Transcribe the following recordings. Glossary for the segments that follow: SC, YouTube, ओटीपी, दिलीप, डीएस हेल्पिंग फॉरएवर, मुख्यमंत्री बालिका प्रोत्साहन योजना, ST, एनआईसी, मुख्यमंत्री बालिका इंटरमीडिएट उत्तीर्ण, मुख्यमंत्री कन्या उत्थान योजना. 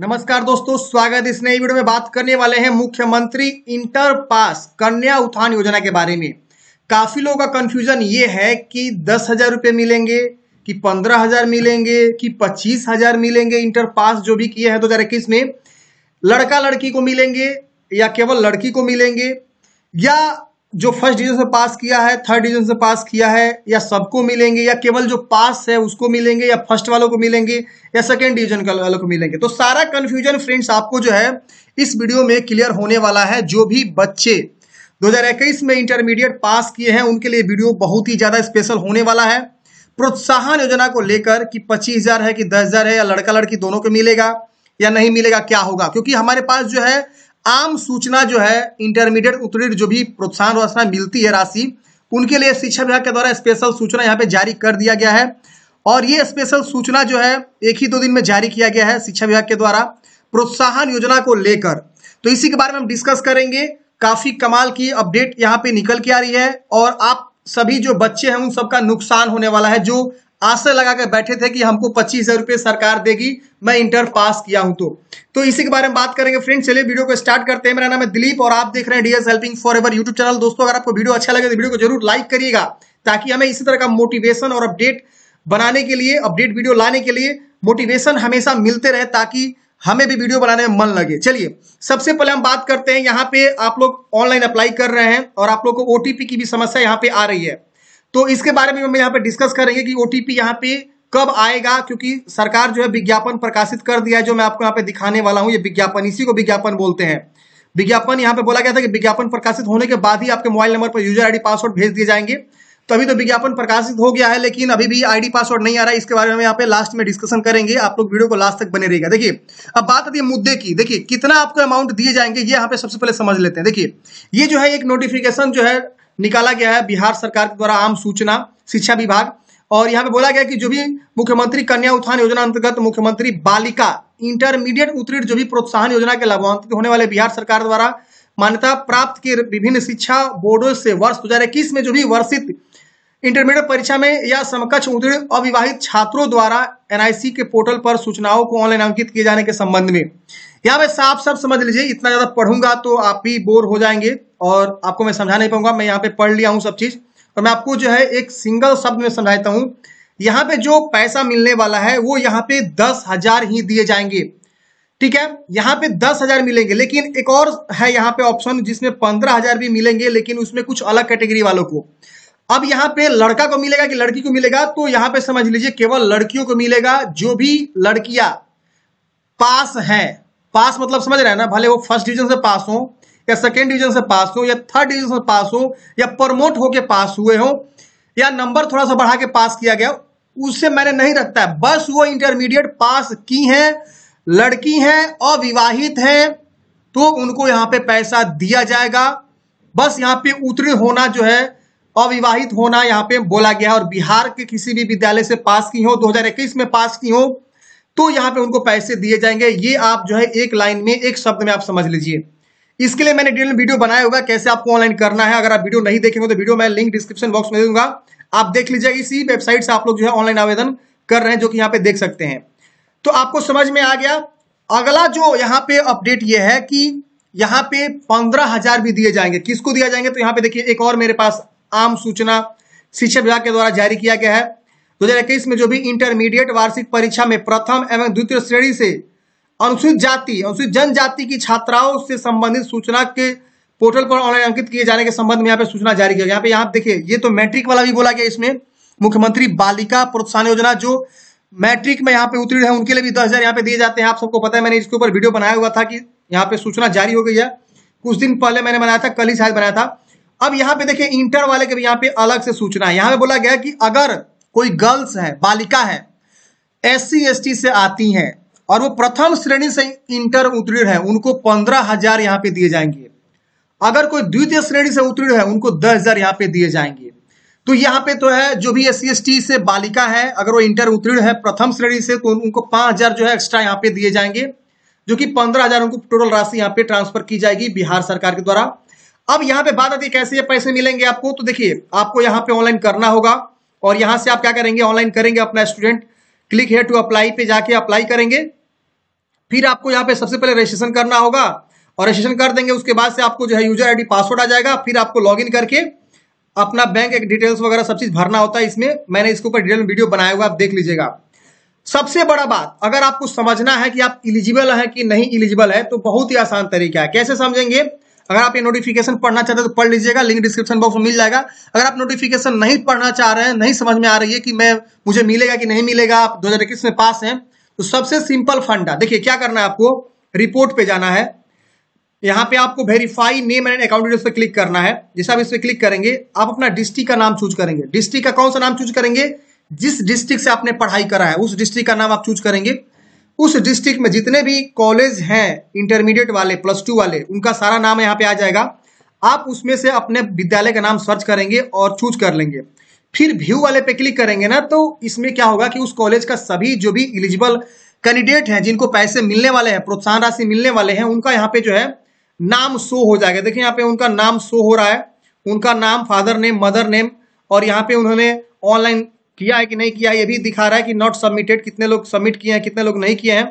नमस्कार दोस्तों, स्वागत है इस नई वीडियो में। बात करने वाले हैं मुख्यमंत्री इंटर पास कन्या उत्थान योजना के बारे में। काफी लोगों का कंफ्यूजन ये है कि 10,000 रुपये मिलेंगे कि 15,000 मिलेंगे कि 25,000 मिलेंगे। इंटर पास जो भी किया है 2021 में लड़का लड़की को मिलेंगे या केवल लड़की को मिलेंगे, या जो फर्स्ट डिवीजन से पास किया है, थर्ड डिवीजन से पास किया है, या सबको मिलेंगे, या केवल जो पास है उसको मिलेंगे, या फर्स्ट वालों को मिलेंगे, या सेकेंड डिवीजन वालों को मिलेंगे। तो सारा कंफ्यूजन फ्रेंड्स आपको जो है इस वीडियो में क्लियर होने वाला है। जो भी बच्चे 2021 में इंटरमीडिएट पास किए हैं उनके लिए वीडियो बहुत ही ज़्यादा स्पेशल होने वाला है। प्रोत्साहन योजना को लेकर कि 25,000 है कि 10,000 है, या लड़का लड़की दोनों को मिलेगा या नहीं मिलेगा, क्या होगा, क्योंकि हमारे पास जो है आम सूचना जो है इंटरमीडिएट उत्तीर्ण जो भी प्रोत्साहन राशि मिलती है राशि, उनके लिए शिक्षा विभाग के द्वारा स्पेशल सूचना यहाँ पे जारी कर दिया गया है। और ये स्पेशल सूचना जो है एक ही दो दिन में जारी किया गया है शिक्षा विभाग के द्वारा प्रोत्साहन योजना को लेकर। तो इसी के बारे में हम डिस्कस करेंगे। काफी कमाल की अपडेट यहाँ पे निकल के आ रही है और आप सभी जो बच्चे हैं उन सबका नुकसान होने वाला है जो आशा लगा कर बैठे थे कि हमको 25,000 रुपये सरकार देगी, मैं इंटर पास किया हूं तो इसी के बारे में बात करेंगे फ्रेंड्स। चलिए वीडियो को स्टार्ट करते हैं। मेरा नाम है दिलीप और आप देख रहे हैं डीएस हेल्पिंग फॉरएवर YouTube channel. दोस्तों, अगर आपको वीडियो अच्छा लगे तो वीडियो को जरूर लाइक करिएगा, ताकि हमें इसी तरह का मोटिवेशन और अपडेट बनाने के लिए, अपडेट वीडियो लाने के लिए मोटिवेशन हमेशा मिलते रहे, ताकि हमें भी वीडियो बनाने में मन लगे। चलिए सबसे पहले हम बात करते हैं, यहाँ पे आप लोग ऑनलाइन अप्लाई कर रहे हैं और आप लोग को ओटीपी की भी समस्या यहाँ पे आ रही है, तो इसके बारे में हम यहाँ पे डिस्कस करेंगे कि ओटीपी यहाँ पे कब आएगा, क्योंकि सरकार जो है विज्ञापन प्रकाशित कर दिया है, जो मैं आपको यहाँ पे दिखाने वाला हूँ। ये विज्ञापन, इसी को विज्ञापन बोलते हैं। विज्ञापन यहाँ पे बोला गया था कि विज्ञापन प्रकाशित होने के बाद ही आपके मोबाइल नंबर पर यूजर आईडी पासवर्ड भेज दिए जाएंगे। तो अभी तो विज्ञापन प्रकाशित हो गया है, लेकिन अभी भी आईडी पासवर्ड नहीं आ रहा है। इसके बारे में यहाँ पे लास्ट में डिस्कशन करेंगे, आप लोग वीडियो को लास्ट तक बने रहेगा। देखिए, अब बात आती है मुद्दे की। देखिए कितना आपको अमाउंट दिए जाएंगे, ये यहाँ पे सबसे पहले समझ लेते हैं। देखिए ये जो है एक नोटिफिकेशन जो है निकाला गया है बिहार सरकार के द्वारा, आम सूचना शिक्षा विभाग, और यहाँ पे बोला गया कि जो भी मुख्यमंत्री कन्या उत्थान योजना अंतर्गत मुख्यमंत्री बालिका इंटरमीडिएट उत्तीर्ण जो भी प्रोत्साहन योजना के लाभान्वित होने वाले बिहार सरकार द्वारा मान्यता प्राप्त के विभिन्न शिक्षा बोर्डों से वर्ष 2021 में जो भी वर्षित इंटरमीडिएट परीक्षा में या समकक्ष उत्तीर्ण अविवाहित छात्रों द्वारा एनआईसी के पोर्टल पर सूचनाओं को ऑनलाइन अंकित किए जाने के संबंध में, यहाँ पे साफ साफ समझ लीजिए। इतना ज्यादा पढ़ूंगा तो आप भी बोर हो जाएंगे और आपको मैं समझा नहीं पाऊंगा। मैं यहाँ पे पढ़ लिया हूँ सब चीज और मैं आपको जो है एक सिंगल शब्द में समझाता हूँ। यहाँ पे जो पैसा मिलने वाला है वो यहाँ पे 10,000 ही दिए जाएंगे, ठीक है। यहाँ पे 10,000 मिलेंगे, लेकिन एक और है यहाँ पे ऑप्शन जिसमें 15,000 भी मिलेंगे, लेकिन उसमें कुछ अलग कैटेगरी वालों को। अब यहाँ पे लड़का को मिलेगा कि लड़की को मिलेगा, तो यहाँ पे समझ लीजिए केवल लड़कियों को मिलेगा जो भी लड़कियां पास हैं। पास मतलब समझ रहे हैं ना, भले वो फर्स्ट डिवीजन से पास हो या सेकेंड डिवीजन से पास हो या थर्ड डिवीजन से पास हो या प्रमोट होके पास हुए हो या नंबर थोड़ा सा बढ़ा के पास किया गया, उससे मैंने नहीं रखता है। बस वो इंटरमीडिएट पास की हैं, लड़की हैं, अविवाहित हैं, तो उनको यहाँ पे पैसा दिया जाएगा। बस यहाँ पे उत्तीर्ण होना जो है, अविवाहित होना यहाँ पे बोला गया है, और बिहार के किसी भी विद्यालय से पास की हो, 2021 में पास की हो, तो यहाँ पे उनको पैसे दिए जाएंगे। ये आप जो है एक लाइन में, एक शब्द में आप समझ लीजिए। इसके लिए मैंने डिटेल वीडियो बनाया हुआ है कैसे आपको ऑनलाइन करना है। अगर आप वीडियो नहीं देखेंगे तो वीडियो मैं लिंक डिस्क्रिप्शन बॉक्स में दूंगा, आप देख लीजिएगा। इसी वेबसाइट से आप लोग जो है ऑनलाइन आवेदन कर रहे हैं, जो कि यहाँ पे देख सकते हैं। तो आपको समझ में आ गया। अगला जो यहाँ पे अपडेट ये है कि यहाँ पे 15,000 भी दिए जाएंगे। किसको दिया जाएंगे, तो यहाँ पे देखिए एक और मेरे पास आम सूचना शिक्षा विभाग के द्वारा जारी किया गया है। 2021 में जो भी इंटरमीडिएट वार्षिक परीक्षा में प्रथम एवं द्वितीय श्रेणी से अनुसूचित जाति, अनुसूचित जनजाति की छात्राओं से संबंधित सूचना के पोर्टल पर ऑनलाइन अंकित किए जाने के संबंध में यहाँ पे सूचना जारी किया गया। यहाँ पे आप देखिए, ये तो मैट्रिक वाला भी बोला गया, इसमें मुख्यमंत्री बालिका प्रोत्साहन योजना जो मैट्रिक में यहाँ पे उत्तीर्ण है उनके लिए भी 10,000 यहाँ पे दिए जाते हैं। आप सबको पता है, मैंने इसके ऊपर वीडियो बनाया हुआ था कि यहाँ पे सूचना जारी हो गई है। कुछ दिन पहले मैंने बनाया था, कल ही शायद बनाया था। अब यहाँ पे देखिए इंटर वाले के भी यहाँ पे अलग से सूचना है। यहाँ पे बोला गया कि अगर कोई गर्ल्स है, बालिका है, SC ST से आती है और वो प्रथम श्रेणी से इंटर उत्तीर्ण है, उनको 15,000 यहाँ पे दिए जाएंगे। अगर कोई द्वितीय श्रेणी से उत्तीर्ण है उनको 10,000 यहाँ पे दिए जाएंगे। तो यहाँ पे तो है जो भी SC ST से बालिका है, अगर वो इंटर उत्तीर्ण है प्रथम श्रेणी से, तो उनको 5,000 जो है एक्स्ट्रा यहाँ पे दिए जाएंगे, जो कि 15,000 उनको टोटल राशि यहाँ पे ट्रांसफर की जाएगी बिहार सरकार के द्वारा। अब यहाँ पे बात आती है कैसे ये पैसे मिलेंगे आपको। तो देखिए आपको यहाँ पे ऑनलाइन करना होगा और यहाँ से आप क्या करेंगे, ऑनलाइन करेंगे अपना student, click here to apply पे जाके अप्लाई करेंगे। फिर आपको यहाँ पे सबसे पहले रजिस्ट्रेशन करना होगा और रजिस्ट्रेशन कर देंगे। उसके बाद से आपको जो है यूजर आईडी पासवर्ड आ जाएगा। फिर आपको लॉगिन करके अपना बैंक डिटेल्स वगैरह सब चीज भरना होता है। इसमें मैंने इसके ऊपर डिटेल वीडियो बनाया हुआ, आप देख लीजिएगा। सबसे बड़ा बात, अगर आपको समझना है कि आप इलिजिबल है कि नहीं इलिजिबल है, तो बहुत ही आसान तरीका है। कैसे समझेंगे? अगर आप ये नोटिफिकेशन पढ़ना चाहते हैं तो पढ़ लीजिएगा, लिंक डिस्क्रिप्शन बॉक्स में मिल जाएगा। अगर आप नोटिफिकेशन नहीं पढ़ना चाह रहे हैं, नहीं समझ में आ रही है कि मुझे मिलेगा कि नहीं मिलेगा, आप 2021 में पास हैं, तो सबसे सिंपल फंडा देखिए क्या करना है। आपको रिपोर्ट पे जाना है, यहाँ पे आपको verify name and account details पे क्लिक करना है। जैसे आप इस पर क्लिक करेंगे, आप अपना डिस्ट्रिक्ट का नाम चूज करेंगे। डिस्ट्रिक्ट का कौन सा नाम चूज करेंगे? जिस डिस्ट्रिक्ट से आपने पढ़ाई करा है उस डिस्ट्रिक्ट का नाम आप चूज करेंगे। उस डिस्ट्रिक्ट में जितने भी कॉलेज हैं इंटरमीडिएट वाले, प्लस टू वाले, उनका सारा नाम यहाँ पे आ जाएगा। आप उसमें से अपने विद्यालय का नाम सर्च करेंगे और चूज कर लेंगे। फिर व्यू वाले पे क्लिक करेंगे ना, तो इसमें क्या होगा कि उस कॉलेज का सभी जो भी इलिजिबल कैंडिडेट हैं, जिनको पैसे मिलने वाले हैं, प्रोत्साहन राशि मिलने वाले हैं, उनका यहाँ पे जो है नाम शो हो जाएगा। देखिए यहाँ पे उनका नाम शो हो रहा है, उनका नाम, फादर नेम, मदर नेम, और यहाँ पे उन्होंने ऑनलाइन किया है कि नहीं किया, ये भी दिखा रहा है कि नॉट सबमिटेड, कितने लोग सबमिट किए हैं, कितने लोग नहीं किए हैं।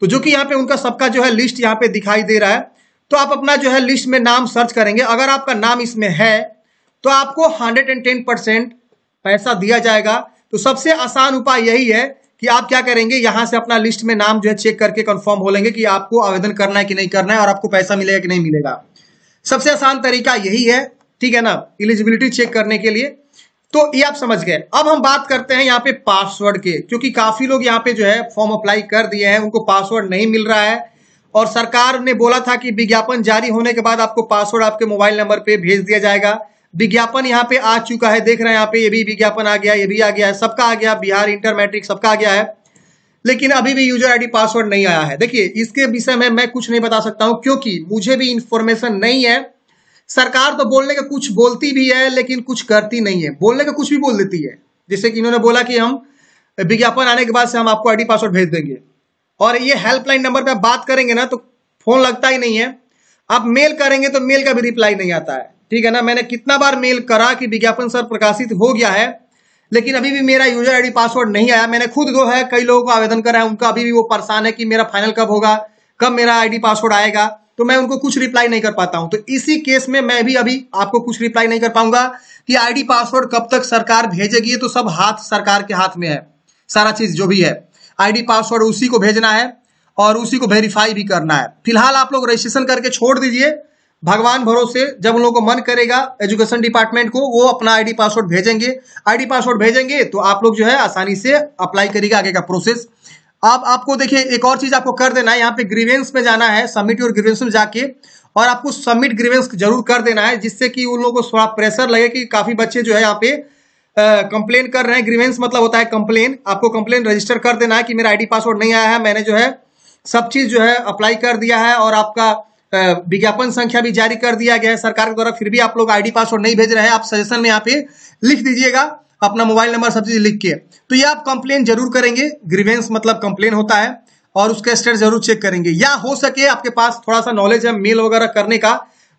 तो जो कि यहाँ पे उनका सबका जो है लिस्ट यहाँ पे दिखाई दे रहा है। तो आप अपना जो है लिस्ट में नाम सर्च करेंगे। अगर आपका नाम इसमें है तो आपको 110% पैसा दिया जाएगा। तो सबसे आसान उपाय यही है कि आप क्या करेंगे, यहाँ से अपना लिस्ट में नाम जो है चेक करके कंफर्म हो लेंगे कि आपको आवेदन करना है कि नहीं करना है और आपको पैसा मिलेगा कि नहीं मिलेगा। सबसे आसान तरीका यही है, ठीक है ना, एलिजिबिलिटी चेक करने के लिए। तो ये आप समझ गए। अब हम बात करते हैं यहाँ पे पासवर्ड के, क्योंकि काफी लोग यहाँ पे जो है फॉर्म अप्लाई कर दिए हैं, उनको पासवर्ड नहीं मिल रहा है। और सरकार ने बोला था कि विज्ञापन जारी होने के बाद आपको पासवर्ड आपके मोबाइल नंबर पे भेज दिया जाएगा। विज्ञापन यहाँ पे आ चुका है, देख रहे हैं यहाँ पे, ये भी विज्ञापन आ गया, ये भी आ गया है, सबका आ गया, बिहार इंटर मैट्रिक सबका आ गया है। लेकिन अभी भी यूजर आईडी पासवर्ड नहीं आया है। देखिए इसके विषय में मैं कुछ नहीं बता सकता हूँ, क्योंकि मुझे भी इंफॉर्मेशन नहीं है। सरकार तो बोलने का कुछ बोलती भी है लेकिन कुछ करती नहीं है, बोलने का कुछ भी बोल देती है। जैसे कि इन्होंने बोला कि हम विज्ञापन आने के बाद से हम आपको आईडी पासवर्ड भेज देंगे, और ये हेल्पलाइन नंबर पे आप बात करेंगे ना तो फोन लगता ही नहीं है। आप मेल करेंगे तो मेल का भी रिप्लाई नहीं आता है, ठीक है ना। मैंने कितना बार मेल करा कि विज्ञापन सर प्रकाशित हो गया है, लेकिन अभी भी मेरा यूजर आईडी पासवर्ड नहीं आया। मैंने खुद जो है कई लोगों को आवेदन करा है, उनका अभी भी वो परेशान है कि मेरा फाइनल कब होगा, कब मेरा आईडी पासवर्ड आएगा। तो मैं उनको कुछ रिप्लाई नहीं कर पाता हूं। तो इसी केस में मैं भी अभी आपको कुछ रिप्लाई नहीं कर पाऊंगा कि आईडी पासवर्ड कब तक सरकार भेजेगी। तो सब हाथ सरकार के हाथ में है, सारा चीज जो भी है आईडी पासवर्ड उसी को भेजना है और उसी को वेरीफाई भी करना है। फिलहाल आप लोग रजिस्ट्रेशन करके छोड़ दीजिए, भगवान भरोसे जब उन लोगों को मन करेगा एजुकेशन डिपार्टमेंट को, वो अपना आईडी पासवर्ड भेजेंगे। आईडी पासवर्ड भेजेंगे तो आप लोग जो है आसानी से अप्लाई करिएगा। आगे का प्रोसेस आप आपको देखिए, एक और चीज आपको कर देना है, यहाँ पे ग्रीवेंस में जाना है, सबमिट योर ग्रीवेंस में जाके, और आपको सबमिट ग्रीवेंस जरूर कर देना है, जिससे कि उन लोगों को थोड़ा प्रेशर लगे कि काफी बच्चे जो है यहाँ पे कंप्लेन कर रहे हैं। ग्रीवेंस मतलब होता है कंप्लेन। आपको कंप्लेन रजिस्टर कर देना है कि मेरा आईडी पासवर्ड नहीं आया है, मैंने जो है सब चीज जो है अप्लाई कर दिया है और आपका विज्ञापन संख्या भी जारी कर दिया गया है सरकार के द्वारा, फिर भी आप लोग आईडी पासवर्ड नहीं भेज रहे हैं। आप सजेशन में यहाँ पे लिख दीजिएगा अपना मोबाइल नंबर सब चीज लिख के। तो ये आप कंप्लेन जरूर करेंगे, ग्रीवेंस मतलब कंप्लेन होता है, और उसका स्टेटस जरूर चेक करेंगे। या हो सके आपके पास थोड़ा सा नॉलेज है मेल वगैरह करने का,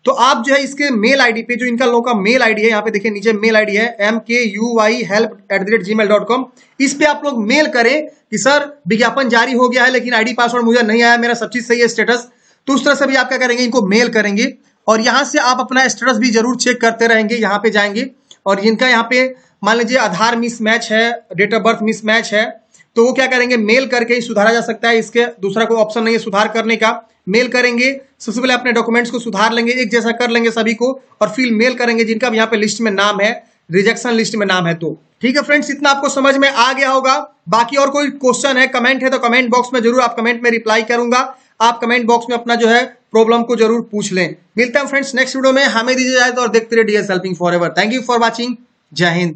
तो आप जो है इसके मेल आईडी पे, जो इनका लोगों का मेल आईडी है, यहाँ पे देखिए नीचे मेल आईडी है mkuy@help@gmail.com, इस पे आप लोग मेल करें कि सर विज्ञापन जारी हो गया है लेकिन आईडी पासवर्ड मुझे नहीं आया, मेरा सब चीज सही है स्टेटस। तो उस तरह से भी आप क्या करेंगे, इनको मेल करेंगे और यहाँ से आप अपना स्टेटस भी जरूर चेक करते रहेंगे। यहाँ पे जाएंगे और जिनका यहाँ पे मान लीजिए आधार मिसमैच है, डेट ऑफ बर्थ मिसमैच है, तो वो क्या करेंगे, मेल करके ही सुधारा जा सकता है। इसके दूसरा कोई ऑप्शन नहीं है सुधार करने का। मेल करेंगे, सबसे पहले अपने डॉक्यूमेंट्स को सुधार लेंगे, एक जैसा कर लेंगे सभी को, और फिर मेल करेंगे जिनका यहाँ पे लिस्ट में नाम है, रिजेक्शन लिस्ट में नाम है। तो ठीक है फ्रेंड्स, इतना आपको समझ में आ गया होगा। बाकी और कोई क्वेश्चन है, कमेंट है, तो कमेंट बॉक्स में जरूर, आप कमेंट में रिप्लाई करूंगा। आप कमेंट बॉक्स में अपना जो है प्रॉब्लम को जरूर पूछ लें। मिलते हैं फ्रेंड्स नेक्स्ट वीडियो में, हमें दीजिए इजाजत और देखते रहिए डीएस हेल्पिंग फॉरएवर। Thank you for watching, जय हिंद।